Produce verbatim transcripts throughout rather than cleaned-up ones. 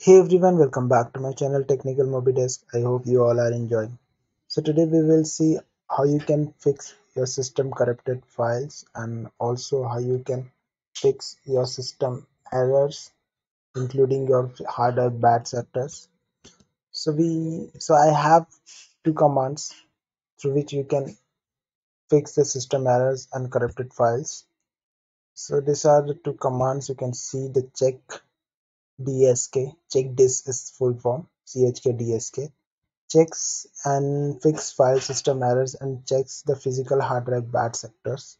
Hey everyone, welcome back to my channel Technical Mobi Desk. I hope you all are enjoying. So today we will see how you can fix your system corrupted files and also how you can fix your system errors, including your hard or bad sectors. So we so I have two commands through which you can fix the system errors and corrupted files. So these are the two commands. You can see the check D S K, check this is full form, C H K D S K, checks and fix file system errors and checks the physical hard drive bad sectors.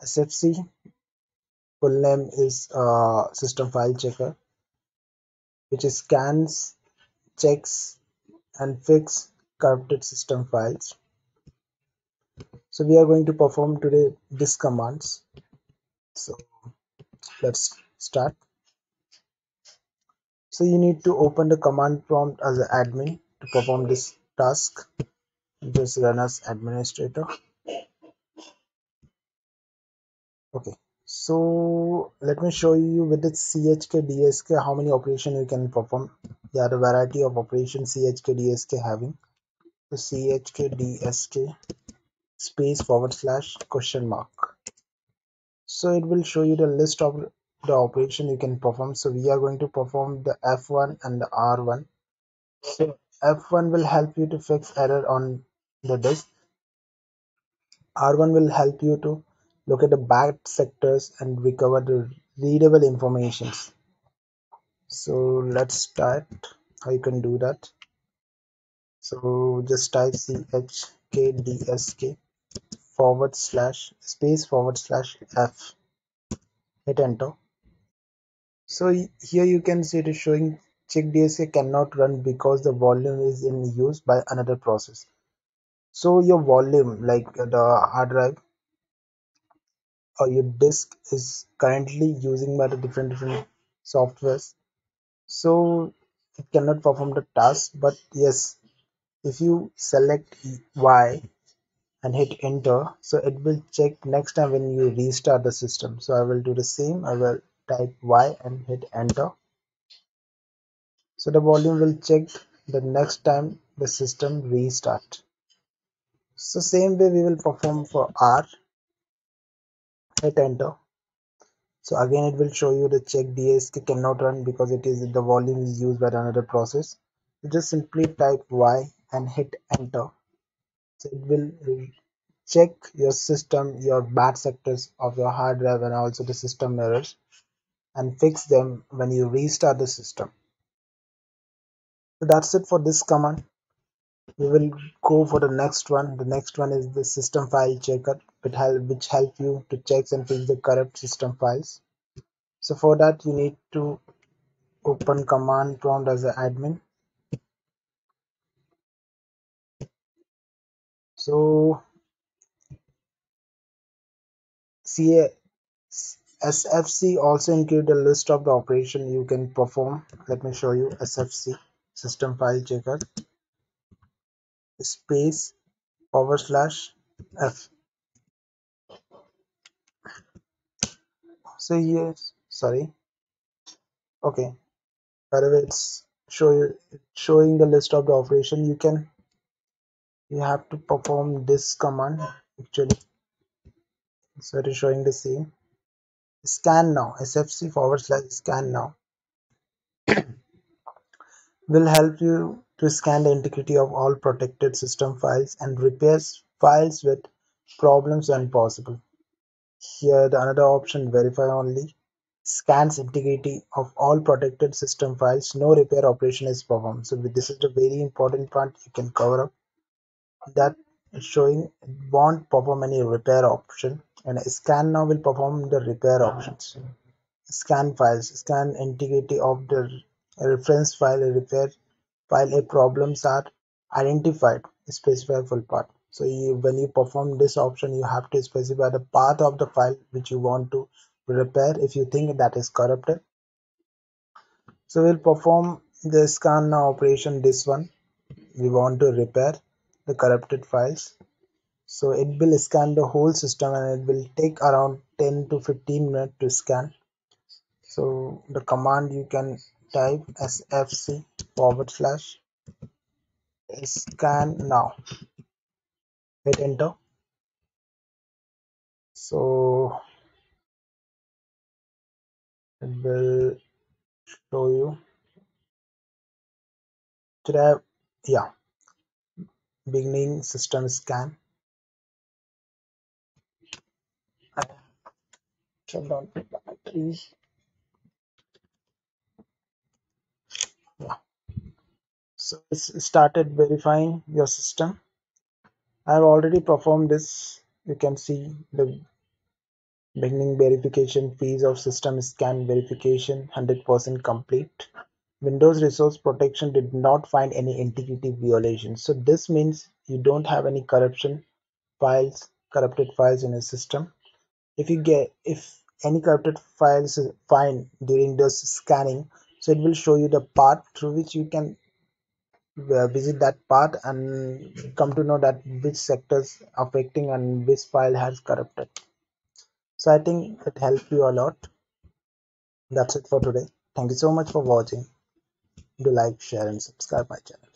S F C, full name is uh, system file checker, which is scans, checks and fix corrupted system files. So we are going to perform today these commands. So let's start. So you need to open the command prompt as an admin to perform this task. Just run as administrator. Okay, so let me show you with the C H K D S K how many operations you can perform. There are a variety of operations C H K D S K having. So C H K D S K space forward slash question mark. So it will show you the list of the operation you can perform. So we are going to perform the F one and the R one. So F one will help you to fix error on the disk. R one will help you to look at the bad sectors and recover the readable informations. So let's type how you can do that. So just type C H K D S K forward slash space forward slash F. Hit enter. So here you can see it is showing check D S K cannot run because the volume is in use by another process. So your volume, like the hard drive or your disk, is currently using by the different different softwares. So it cannot perform the task. But yes, if you select Y and hit enter, so it will check next time when you restart the system. So I will do the same. I will type Y and hit enter. So the volume will check the next time the system restart. So same way we will perform for R. Hit enter. So again it will show you the check D S K cannot run because it is the volume is used by another process. So just simply type Y and hit enter. So it will check your system, your bad sectors of your hard drive and also the system errors, and fix them when you restart the system. So that's it for this command. We will go for the next one. The next one is the system file checker, which help you to check and fix the corrupt system files. So for that you need to open command prompt as an admin. So S F C also include a list of the operation you can perform. Let me show you. S F C system file checker space forward slash F. So here, sorry. Okay. By the way, it's show you showing the list of the operation you can. You have to perform this command actually. So it is showing the same. Scan now. S F C forward slash scan now will help you to scan the integrity of all protected system files and repairs files with problems when possible. Here the another option, verify only, scans integrity of all protected system files. No repair operation is performed. So this is the very important part you can cover up. That is showing it won't perform any repair option, and scan now will perform the repair options. Scan files, scan integrity of the reference file, a repair file, a problems are identified, specify full path. So you, when you perform this option, you have to specify the path of the file which you want to repair if you think that is corrupted. So we'll perform the scan now operation. This one we want to repair the corrupted files. So it will scan the whole system and it will take around ten to fifteen minutes to scan. So the command you can type S F C forward slash scan now, hit enter. So it will show you today, yeah, beginning system scan. I checked on the batteries. Yeah. So it's started verifying your system. I have already performed this. You can see the beginning verification fees of system scan verification one hundred percent complete. Windows Resource Protection did not find any integrity violations. So this means you don't have any corruption files, corrupted files in your system. If you get if any corrupted files is find during this scanning, so it will show you the path through which you can visit that path and come to know that which sectors affecting and which file has corrupted. So I think it helped you a lot. That's it for today. Thank you so much for watching. Do like, share and subscribe my channel.